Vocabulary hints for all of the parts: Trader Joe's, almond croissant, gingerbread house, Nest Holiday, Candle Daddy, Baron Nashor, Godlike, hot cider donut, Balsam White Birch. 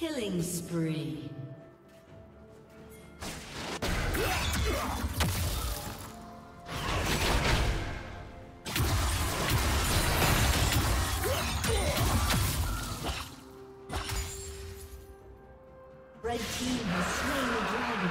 Killing spree. Red team has slain the dragon.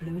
Blue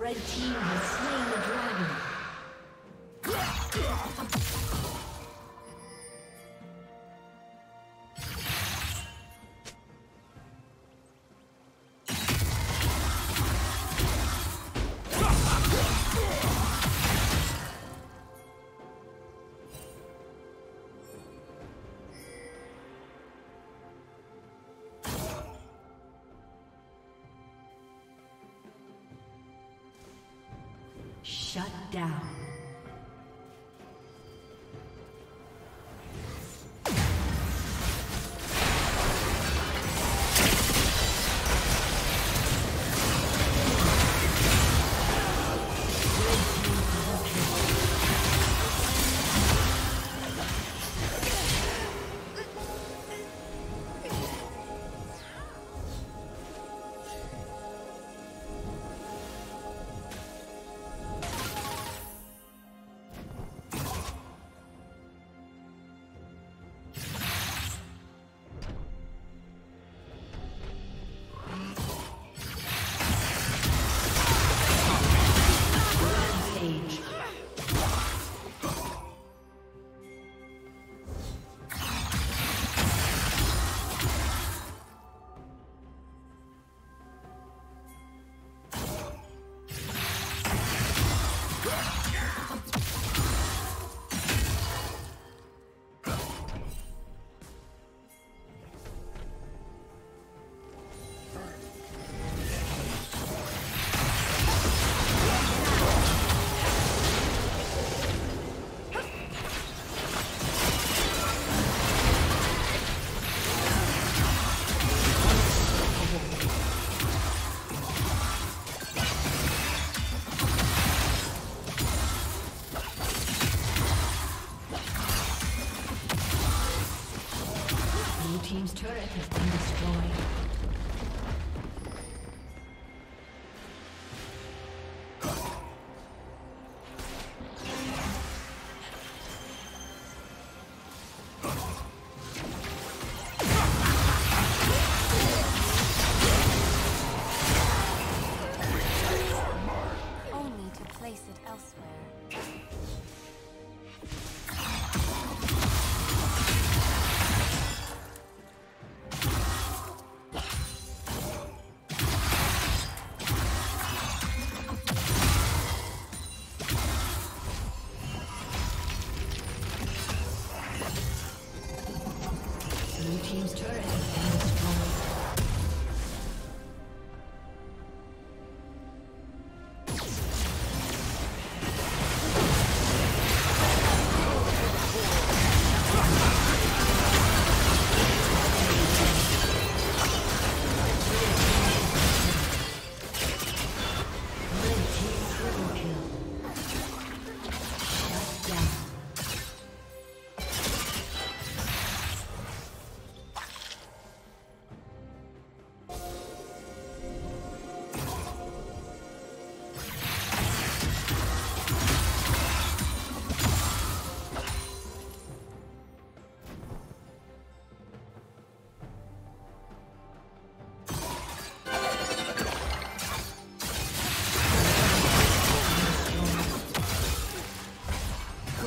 Red team has slain the dragon. Shut down.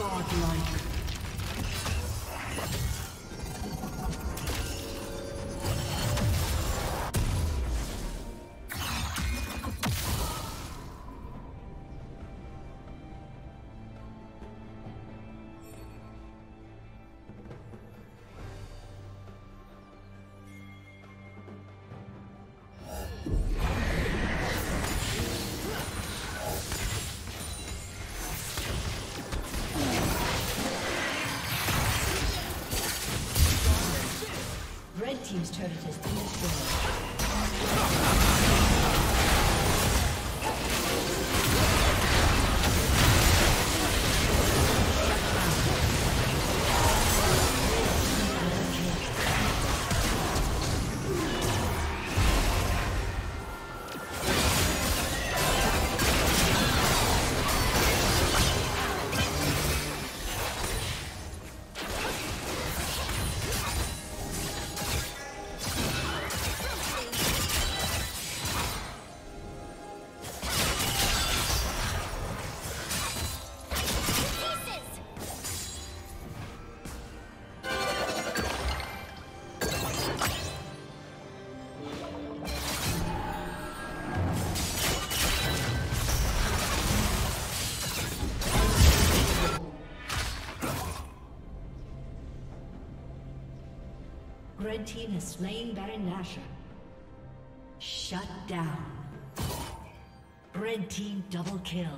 Godlike. Team's turret has been destroyed. Red team has slain Baron Nashor. Shut down. Red team double kill.